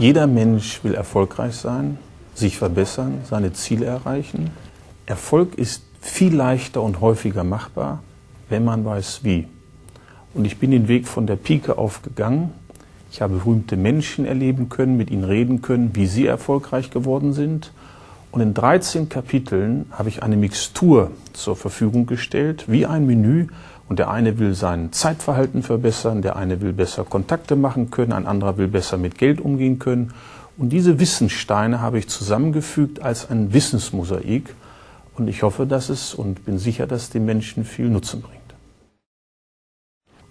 Jeder Mensch will erfolgreich sein, sich verbessern, seine Ziele erreichen. Erfolg ist viel leichter und häufiger machbar, wenn man weiß, wie. Und ich bin den Weg von der Pike auf gegangen. Ich habe berühmte Menschen erleben können, mit ihnen reden können, wie sie erfolgreich geworden sind. Und in 13 Kapiteln habe ich eine Mixtur zur Verfügung gestellt, wie ein Menü. Und der eine will sein Zeitverhalten verbessern, der eine will besser Kontakte machen können, ein anderer will besser mit Geld umgehen können. Und diese Wissenssteine habe ich zusammengefügt als ein Wissensmosaik. Und ich hoffe, dass es und bin sicher, dass den Menschen viel Nutzen bringt.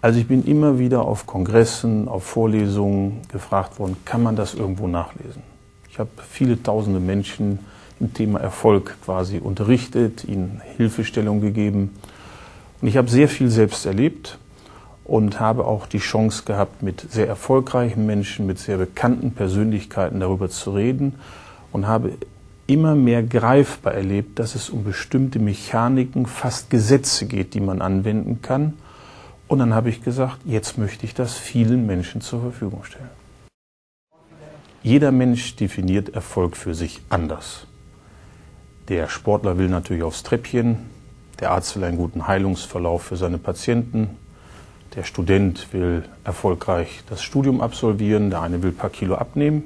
Also ich bin immer wieder auf Kongressen, auf Vorlesungen gefragt worden, kann man das irgendwo nachlesen? Ich habe viele tausende Menschen im Thema Erfolg quasi unterrichtet, ihnen Hilfestellung gegeben. Und ich habe sehr viel selbst erlebt und habe auch die Chance gehabt, mit sehr erfolgreichen Menschen, mit sehr bekannten Persönlichkeiten darüber zu reden und habe immer mehr greifbar erlebt, dass es um bestimmte Mechaniken, fast Gesetze geht, die man anwenden kann. Und dann habe ich gesagt, jetzt möchte ich das vielen Menschen zur Verfügung stellen. Jeder Mensch definiert Erfolg für sich anders. Der Sportler will natürlich aufs Treppchen, der Arzt will einen guten Heilungsverlauf für seine Patienten, der Student will erfolgreich das Studium absolvieren, der eine will ein paar Kilo abnehmen.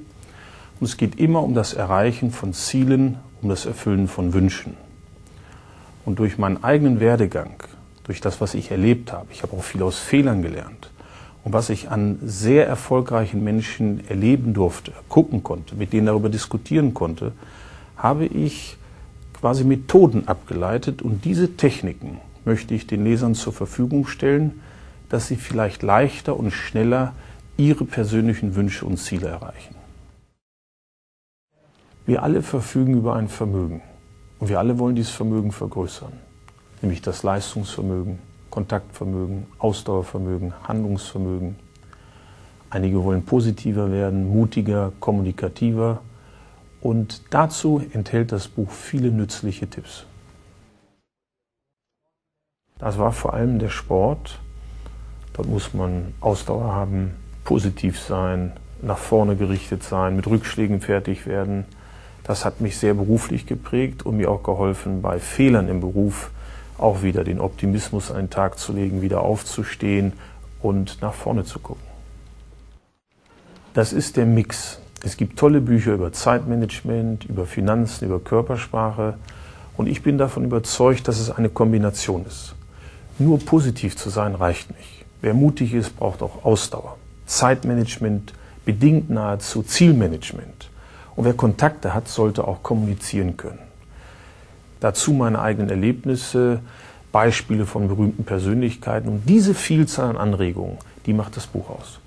Und es geht immer um das Erreichen von Zielen, um das Erfüllen von Wünschen. Und durch meinen eigenen Werdegang, durch das, was ich erlebt habe. Ich habe auch viel aus Fehlern gelernt. Und was ich an sehr erfolgreichen Menschen erleben durfte, gucken konnte, mit denen darüber diskutieren konnte, habe ich quasi Methoden abgeleitet. Und diese Techniken möchte ich den Lesern zur Verfügung stellen, dass sie vielleicht leichter und schneller ihre persönlichen Wünsche und Ziele erreichen. Wir alle verfügen über ein Vermögen. Und wir alle wollen dieses Vermögen vergrößern. Nämlich das Leistungsvermögen, Kontaktvermögen, Ausdauervermögen, Handlungsvermögen. Einige wollen positiver werden, mutiger, kommunikativer. Und dazu enthält das Buch viele nützliche Tipps. Das war vor allem der Sport. Dort muss man Ausdauer haben, positiv sein, nach vorne gerichtet sein, mit Rückschlägen fertig werden. Das hat mich sehr beruflich geprägt und mir auch geholfen, bei Fehlern im Beruf auch wieder den Optimismus an den Tag zu legen, wieder aufzustehen und nach vorne zu gucken. Das ist der Mix. Es gibt tolle Bücher über Zeitmanagement, über Finanzen, über Körpersprache. Und ich bin davon überzeugt, dass es eine Kombination ist. Nur positiv zu sein reicht nicht. Wer mutig ist, braucht auch Ausdauer. Zeitmanagement bedingt nahezu Zielmanagement. Und wer Kontakte hat, sollte auch kommunizieren können. Dazu meine eigenen Erlebnisse, Beispiele von berühmten Persönlichkeiten und diese Vielzahl an Anregungen, die macht das Buch aus.